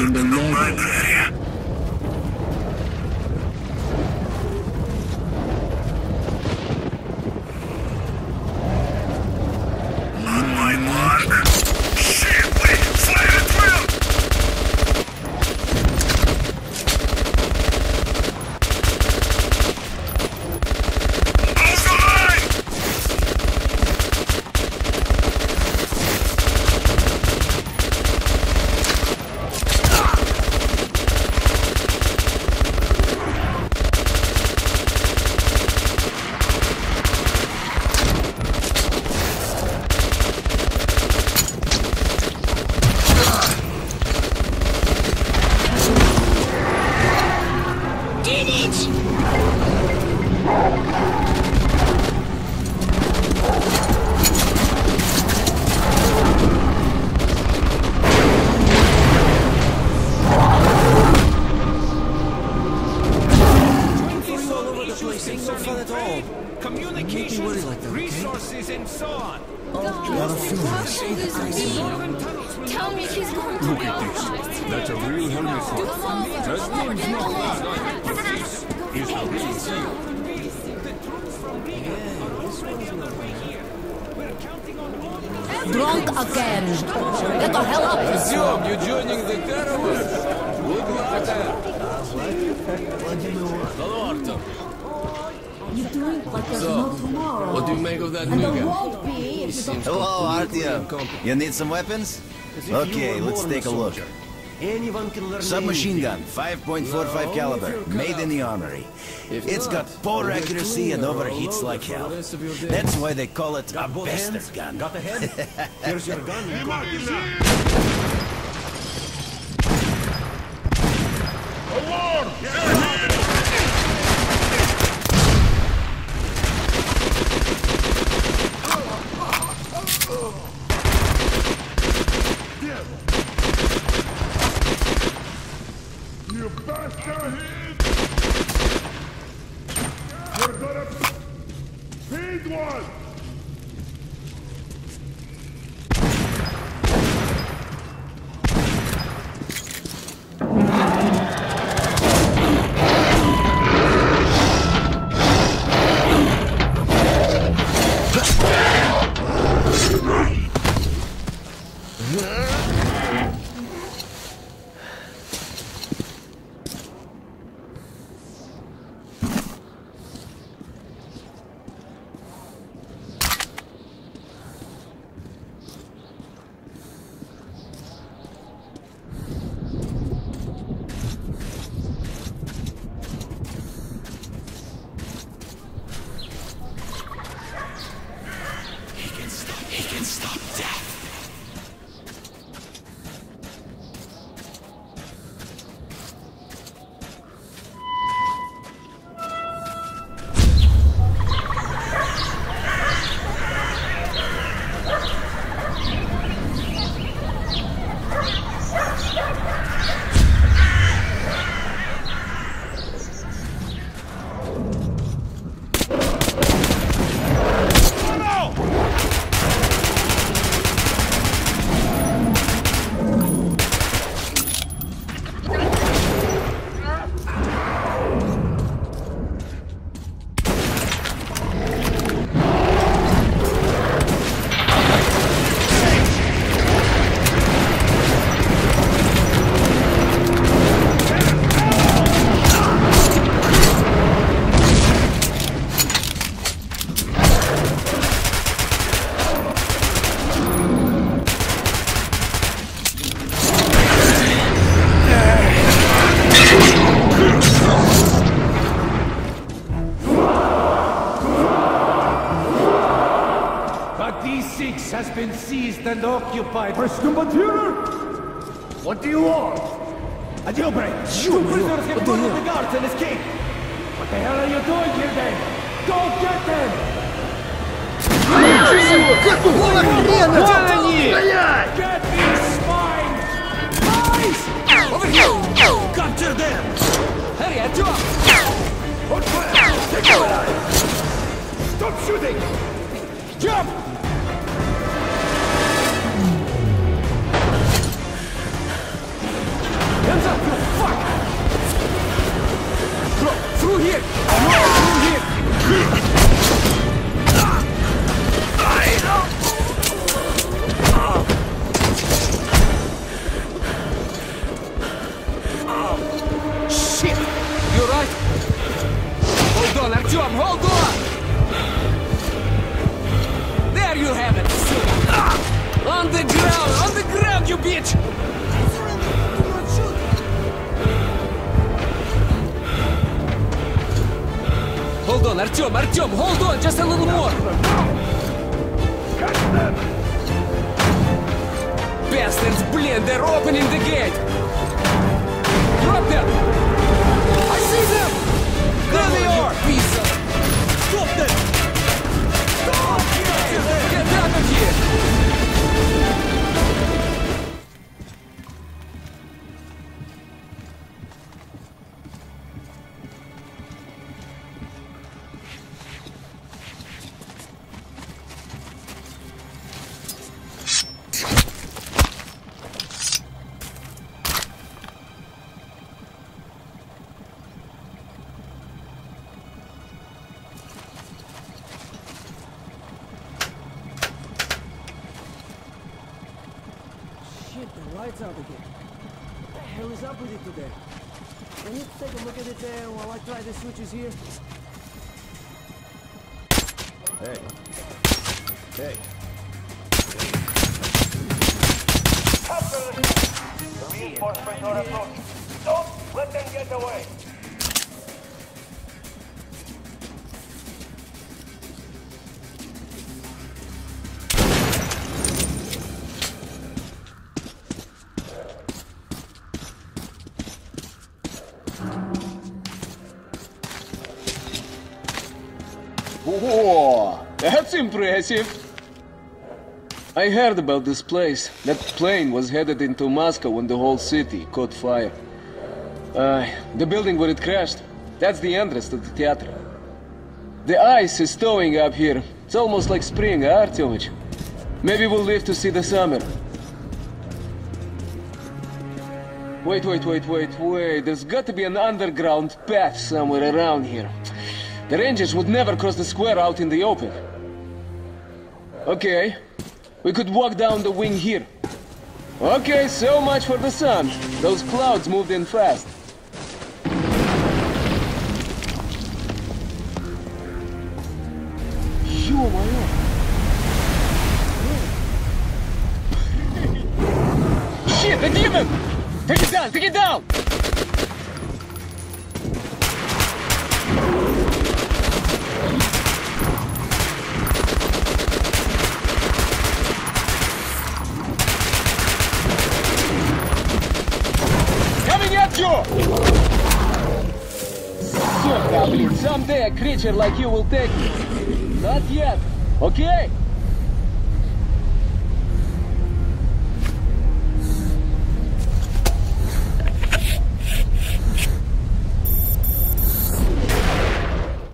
in the library. You need some weapons? Okay, let's take a look. Submachine gun, 5.45 caliber, made in the armory. It's got poor accuracy and overheats like hell. That's why they call it a bastard gun. Got the head? Here's your gun. And occupied. What do you want? A deal break. Two prisoners have put in the guards and escaped. What the hell are you doing here then? Go get them! Get these spines! Guys! Over here! Capture them! Hurry, Artyom! On fire! Take them alive! Stop shooting! Jump! bitch! Hold on, Artyom, hold on, just a little more! Catch them! Bastards, блин, they're opening the gate! Drop them! I see them! There they are! Piece of... Stop them! Stop! Get out of here. Lights out again. What the hell is up with it today? Can you take a look at it there while I try the switches here? Hey. Reinforcements are approaching. Don't let them get away. Whoa, that's impressive! I heard about this place. That plane was headed into Moscow when the whole city caught fire. The building where it crashed, that's the entrance to the theater. The ice is thawing up here. It's almost like spring, huh, Artyomich? Maybe we'll live to see the summer. Wait. There's got to be an underground path somewhere around here. The Rangers would never cross the square out in the open. Okay, we could walk down the wing here. Okay, so much for the sun. Those clouds moved in fast. Shit, the demon! Take it down! Someday a creature like you will take me. Not yet, okay?